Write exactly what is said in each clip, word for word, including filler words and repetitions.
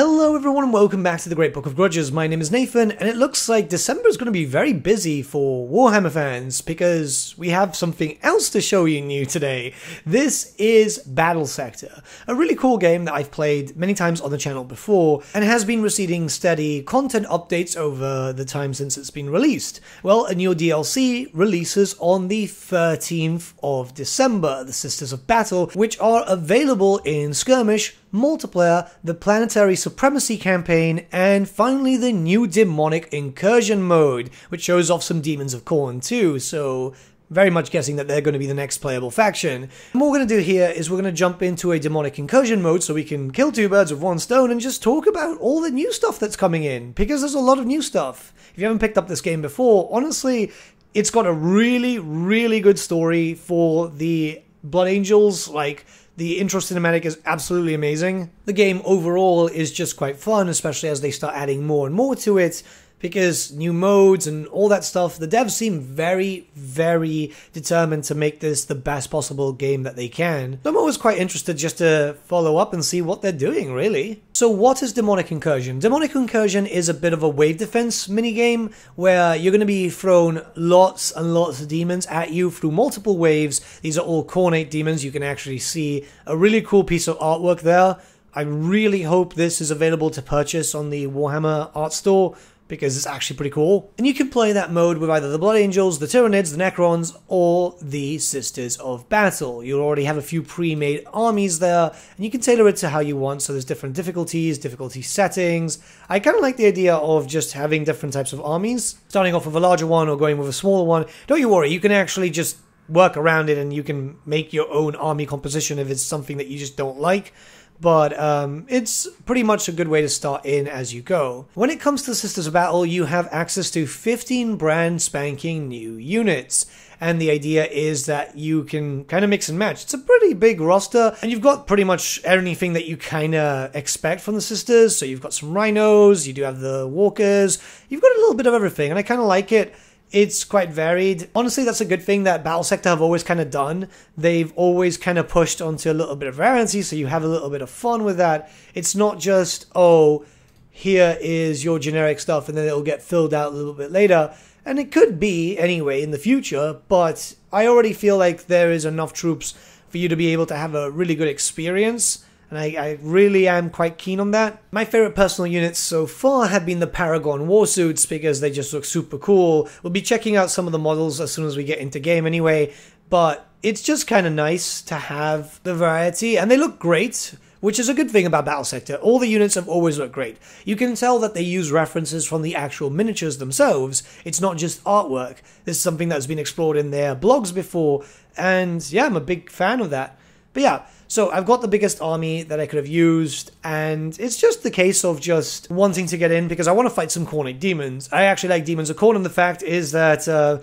Hello everyone and welcome back to the Great Book of Grudges. My name is Nathan and it looks like December is going to be very busy for Warhammer fans because we have something else to show you new today. This is Battle Sector, a really cool game that I've played many times on the channel before and has been receiving steady content updates over the time since it's been released. Well, a new D L C releases on the thirteenth of December, the Sisters of Battle, which are available in Skirmish, Multiplayer, the Planetary Supremacy campaign, and finally the new Demonic Incursion mode, which shows off some demons of Khorne too, so very much guessing that they're going to be the next playable faction. And what we're going to do here is we're going to jump into a Demonic Incursion mode so we can kill two birds with one stone and just talk about all the new stuff that's coming in, because there's a lot of new stuff. If you haven't picked up this game before, honestly, it's got a really, really good story for the Blood Angels. Like, the intro cinematic is absolutely amazing. The game overall is just quite fun, especially as they start adding more and more to it, because new modes and all that stuff. The devs seem very, very determined to make this the best possible game that they can. So I'm always quite interested just to follow up and see what they're doing, really. So what is Demonic Incursion? Demonic Incursion is a bit of a wave defense minigame where you're going to be thrown lots and lots of demons at you through multiple waves. These are all Khornate demons. You can actually see a really cool piece of artwork there. I really hope this is available to purchase on the Warhammer art store, because it's actually pretty cool. And you can play that mode with either the Blood Angels, the Tyranids, the Necrons, or the Sisters of Battle. You'll already have a few pre-made armies there, and you can tailor it to how you want, so there's different difficulties, difficulty settings. I kind of like the idea of just having different types of armies, starting off with a larger one or going with a smaller one. Don't you worry, you can actually just work around it and you can make your own army composition if it's something that you just don't like. But um, it's pretty much a good way to start in as you go. When it comes to Sisters of Battle, you have access to fifteen brand spanking new units. And the idea is that you can kind of mix and match. It's a pretty big roster, and you've got pretty much anything that you kind of expect from the Sisters. So you've got some Rhinos, you do have the Walkers, you've got a little bit of everything, and I kind of like it. It's quite varied. Honestly, that's a good thing that Battle Sector have always kind of done. They've always kind of pushed onto a little bit of variety, so you have a little bit of fun with that. It's not just, oh, here is your generic stuff, and then it'll get filled out a little bit later. And it could be, anyway, in the future, but I already feel like there is enough troops for you to be able to have a really good experience. And I, I really am quite keen on that. My favorite personal units so far have been the Paragon Warsuits, because they just look super cool. We'll be checking out some of the models as soon as we get into game anyway, but it's just kind of nice to have the variety, and they look great, which is a good thing about Battle Sector. All the units have always looked great. You can tell that they use references from the actual miniatures themselves. It's not just artwork. This is something that's been explored in their blogs before, and yeah, I'm a big fan of that. But yeah, so I've got the biggest army that I could have used, and it's just the case of just wanting to get in because I want to fight some Khornate demons. I actually like demons of Khorne, and the fact is that, uh,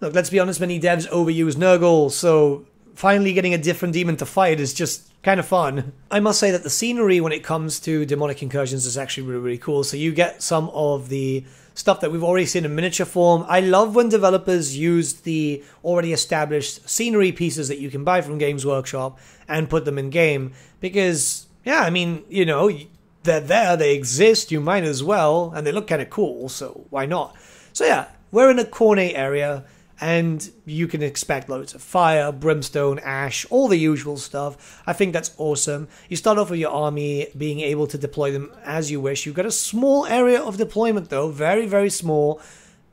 look, let's be honest, many devs overuse Nurgle, so finally getting a different demon to fight is just kind of fun. I must say that the scenery when it comes to Demonic Incursions is actually really, really cool. So you get some of the stuff that we've already seen in miniature form. I love when developers use the already established scenery pieces that you can buy from Games Workshop and put them in game, because, yeah, I mean, you know, they're there, they exist, you might as well, and they look kind of cool, so why not? So yeah, we're in a Khorne area, and you can expect loads of fire, brimstone, ash, all the usual stuff. I think that's awesome. You start off with your army being able to deploy them as you wish. You've got a small area of deployment though, very, very small.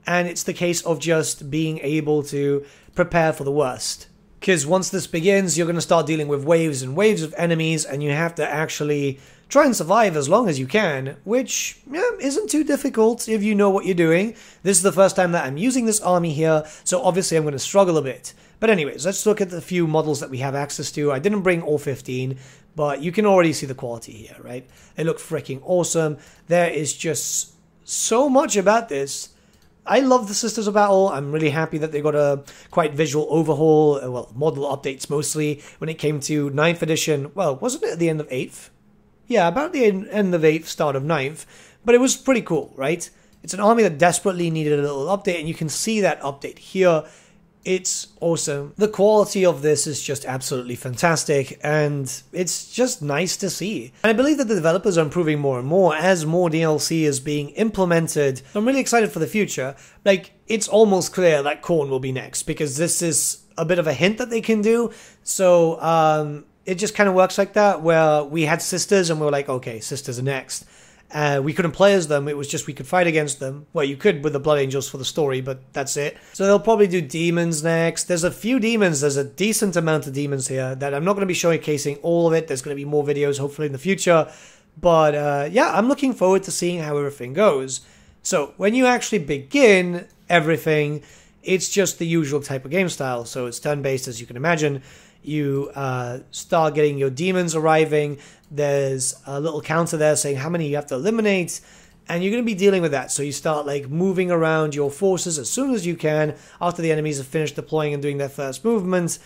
And it's the case of just being able to prepare for the worst. Because once this begins, you're going to start dealing with waves and waves of enemies, and you have to actually try and survive as long as you can, which yeah, isn't too difficult if you know what you're doing. This is the first time that I'm using this army here, so obviously I'm going to struggle a bit. But anyways, let's look at the few models that we have access to. I didn't bring all fifteen, but you can already see the quality here, right? They look freaking awesome. There is just so much about this. I love the Sisters of Battle. I'm really happy that they got a quite visual overhaul, well, model updates mostly, when it came to ninth edition. Well, wasn't it at the end of eighth? Yeah, about the end of eighth, start of ninth, but it was pretty cool, right? It's an army that desperately needed a little update, and you can see that update here. It's awesome. The quality of this is just absolutely fantastic, and it's just nice to see. And I believe that the developers are improving more and more as more D L C is being implemented. I'm really excited for the future. Like, it's almost clear that Khorne will be next, because this is a bit of a hint that they can do. So um, it just kind of works like that, where we had Sisters and we were like, okay, Sisters are next. Uh, we couldn't play as them, it was just we could fight against them. Well, you could with the Blood Angels for the story, but that's it. So they'll probably do demons next. There's a few demons, there's a decent amount of demons here that I'm not going to be showcasing all of it. There's going to be more videos hopefully in the future. But uh, yeah, I'm looking forward to seeing how everything goes. So when you actually begin everything, it's just the usual type of game style. So it's turn-based, as you can imagine. You uh, start getting your demons arriving. There's a little counter there saying how many you have to eliminate, and you're going to be dealing with that. So you start like moving around your forces as soon as you can after the enemies have finished deploying and doing their first movement.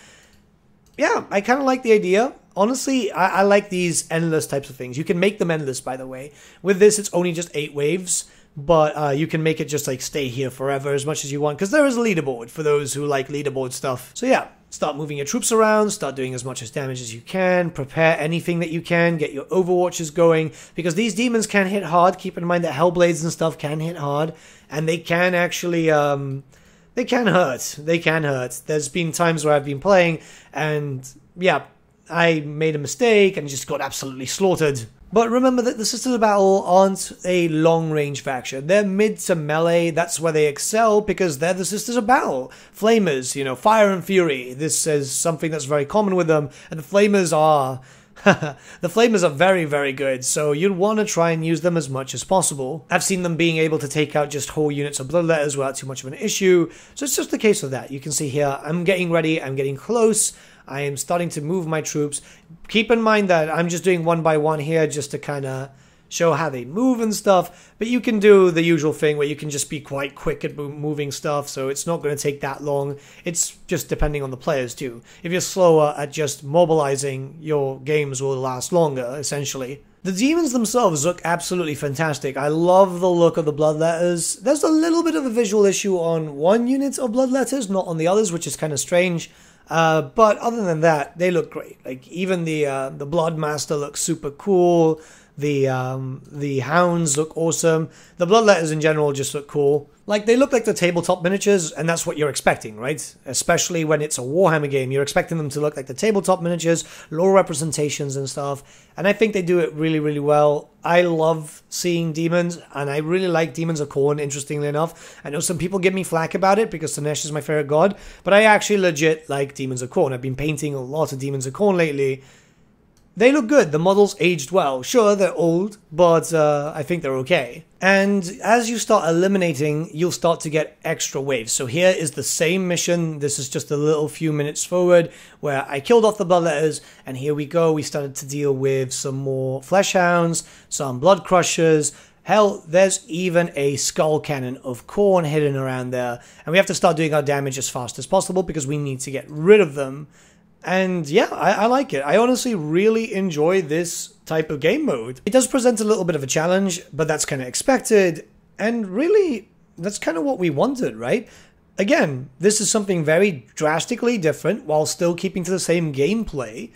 Yeah, I kind of like the idea. Honestly, I, I like these endless types of things. You can make them endless, by the way. With this, it's only just eight waves, but uh, you can make it just like stay here forever as much as you want, because there is a leaderboard for those who like leaderboard stuff. So yeah. Start moving your troops around, start doing as much as damage as you can, prepare anything that you can, get your overwatches going, because these demons can hit hard. Keep in mind that Hellblades and stuff can hit hard, and they can actually, um, they can hurt. They can hurt. There's been times where I've been playing, and yeah, I made a mistake and just got absolutely slaughtered. But remember that the Sisters of Battle aren't a long-range faction. They're mid to melee. That's where they excel, because they're the Sisters of Battle. Flamers, you know, fire and fury. This is something that's very common with them. And the Flamers are... the Flamers are very, very good. So you'd want to try and use them as much as possible. I've seen them being able to take out just whole units of Bloodletters without too much of an issue. So it's just a case of that. You can see here, I'm getting ready. I'm getting close. I am starting to move my troops. Keep in mind that I'm just doing one by one here just to kind of show how they move and stuff. But you can do the usual thing where you can just be quite quick at moving stuff. So it's not going to take that long. It's just depending on the players too. If you're slower at just mobilizing, your games will last longer, essentially. The demons themselves look absolutely fantastic. I love the look of the Bloodletters. There's a little bit of a visual issue on one unit of Bloodletters, not on the others, which is kind of strange. Uh, but other than that, they look great. Like even the uh, the Bloodmaster looks super cool. The um, the Hounds look awesome. The Bloodletters in general just look cool. Like they look like the tabletop miniatures, and that's what you're expecting, right? Especially when it's a Warhammer game, you're expecting them to look like the tabletop miniatures, lore representations and stuff. And I think they do it really, really well. I love seeing demons, and I really like Demons of Khorne, interestingly enough. I know some people give me flack about it because Tanesh is my favorite god, but I actually legit like Demons of Khorne. I've been painting a lot of Demons of Khorne lately. They look good. The models aged well. Sure, they're old, but uh, I think they're okay. And as you start eliminating, you'll start to get extra waves. So here is the same mission. This is just a little few minutes forward where I killed off the Bloodletters, and here we go. We started to deal with some more Fleshhounds, some Bloodcrushers. Hell, there's even a Skull Cannon of Khorne hidden around there. And we have to start doing our damage as fast as possible because we need to get rid of them. And yeah, I, I like it. I honestly really enjoy this type of game mode. It does present a little bit of a challenge, but that's kind of expected. And really, that's kind of what we wanted, right? Again, this is something very drastically different while still keeping to the same gameplay.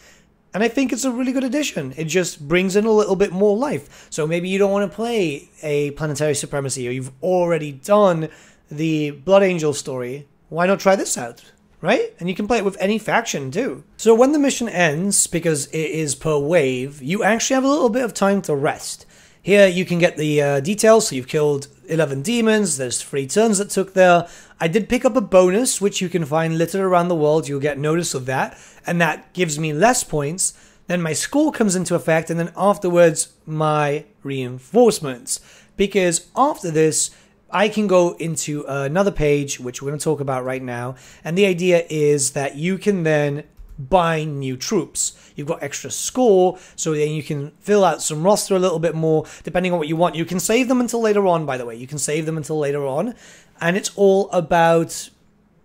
And I think it's a really good addition. It just brings in a little bit more life. So maybe you don't want to play a Planetary Supremacy, or you've already done the Blood Angel story. Why not try this out? Right? And you can play it with any faction too. So when the mission ends, because it is per wave, you actually have a little bit of time to rest. Here you can get the uh, details, so you've killed eleven demons, there's three turns that took there. I did pick up a bonus, which you can find littered around the world, you'll get notice of that, and that gives me less points. Then my score comes into effect, and then afterwards, my reinforcements. Because after this, I can go into another page, which we're going to talk about right now, and the idea is that you can then buy new troops. You've got extra score, so then you can fill out some roster a little bit more, depending on what you want. You can save them until later on, by the way. You can save them until later on, and it's all about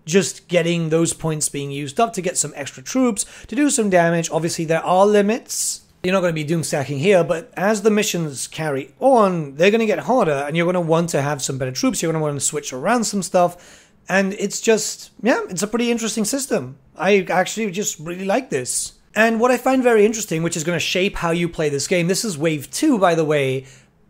just getting those points being used up to get some extra troops, to do some damage. Obviously, there are limits. You're not going to be doom stacking here, but as the missions carry on, they're going to get harder, and you're going to want to have some better troops. You're going to want to switch around some stuff. And it's just, yeah, it's a pretty interesting system. I actually just really like this. And what I find very interesting, which is going to shape how you play this game, this is Wave two, by the way,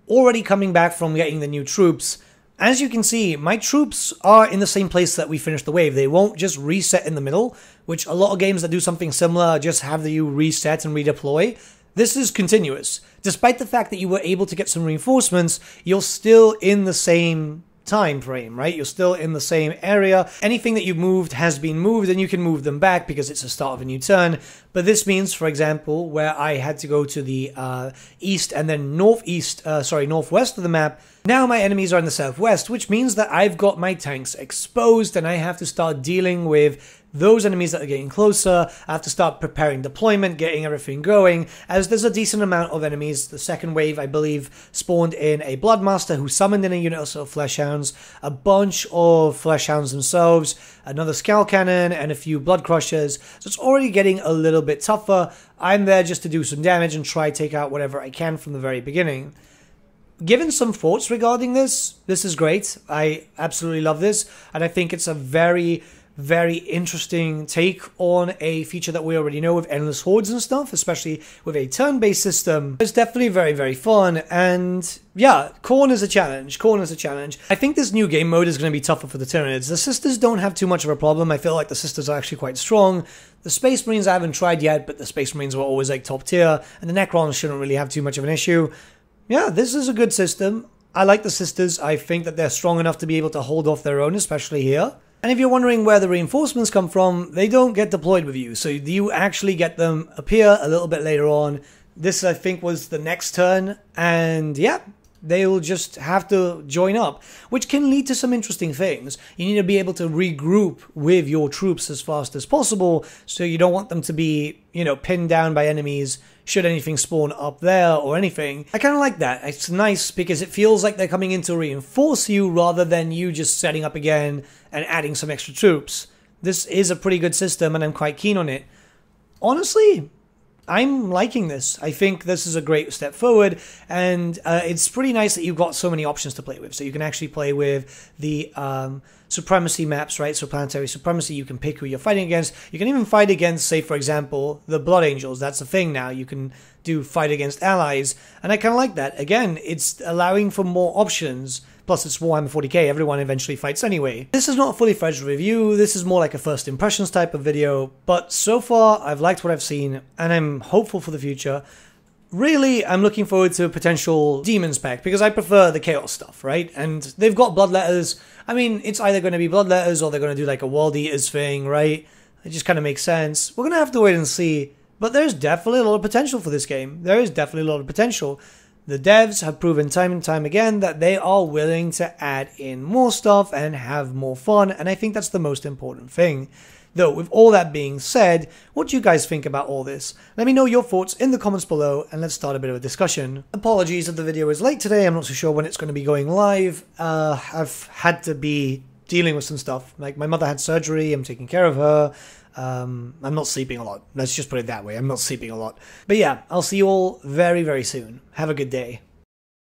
already coming back from getting the new troops. As you can see, my troops are in the same place that we finished the wave. They won't just reset in the middle, which a lot of games that do something similar just have you reset and redeploy. This is continuous. Despite the fact that you were able to get some reinforcements, you're still in the same time frame, right? You're still in the same area. Anything that you moved has been moved, and you can move them back because it's the start of a new turn. But this means, for example, where I had to go to the uh, east and then northeast, uh, sorry, northwest of the map, now my enemies are in the southwest, which means that I've got my tanks exposed and I have to start dealing with those enemies that are getting closer. I have to start preparing deployment, getting everything going, as there's a decent amount of enemies. The second wave, I believe, spawned in a Bloodmaster who summoned in a unit or so of Fleshhounds, a bunch of Fleshhounds themselves, another Skull Cannon, and a few Bloodcrushers. So it's already getting a little bit tougher. I'm there just to do some damage and try to take out whatever I can from the very beginning. Given some thoughts regarding this, this is great. I absolutely love this, and I think it's a very... very interesting take on a feature that we already know with endless hordes and stuff, especially with a turn-based system. It's definitely very, very fun, and yeah, Khorne is a challenge. Khorne is a challenge. I think this new game mode is going to be tougher for the Tyranids. The Sisters don't have too much of a problem. I feel like the Sisters are actually quite strong. The Space Marines I haven't tried yet, but the Space Marines were always like top tier, and the Necrons shouldn't really have too much of an issue. Yeah, this is a good system. I like the Sisters. I think that they're strong enough to be able to hold off their own, especially here. And if you're wondering where the reinforcements come from, they don't get deployed with you, so you actually get them appear a little bit later on. This, I think, was the next turn, and yeah, they'll just have to join up, which can lead to some interesting things. You need to be able to regroup with your troops as fast as possible, so you don't want them to be, you know, pinned down by enemies should anything spawn up there or anything. I kind of like that. It's nice because it feels like they're coming in to reinforce you rather than you just setting up again and adding some extra troops. This is a pretty good system, and I'm quite keen on it. Honestly, I'm liking this. I think this is a great step forward, and uh, it's pretty nice that you've got so many options to play with. So you can actually play with the um, supremacy maps, right? So Planetary Supremacy, you can pick who you're fighting against. You can even fight against, say, for example, the Blood Angels. That's a thing now. You can do fight against allies, and I kind of like that. Again, it's allowing for more options. Plus, it's Warhammer forty K, everyone eventually fights anyway. This is not a fully fledged review, this is more like a first impressions type of video, but so far I've liked what I've seen, and I'm hopeful for the future. Really, I'm looking forward to a potential Demons pack, because I prefer the Chaos stuff, right? And they've got Bloodletters. I mean, it's either going to be Bloodletters or they're going to do like a World Eaters thing, right? It just kind of makes sense. We're going to have to wait and see, but there's definitely a lot of potential for this game. There is definitely a lot of potential. The devs have proven time and time again that they are willing to add in more stuff and have more fun, and I think that's the most important thing. Though, with all that being said, what do you guys think about all this? Let me know your thoughts in the comments below, and let's start a bit of a discussion. Apologies if the video is late today, I'm not so sure when it's going to be going live. Uh, I've had to be dealing with some stuff, like my mother had surgery, I'm taking care of her. Um, I'm not sleeping a lot. Let's just put it that way. I'm not sleeping a lot. But yeah, I'll see you all very, very soon. Have a good day.